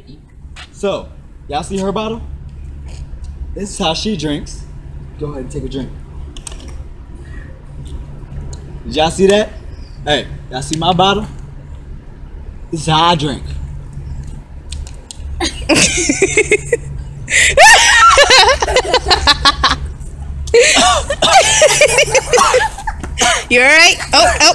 Alrighty. So, y'all see her bottle? This is how she drinks. Go ahead and take a drink. Did y'all see that? Hey, y'all see my bottle? This is how I drink. You alright? Oh, oh.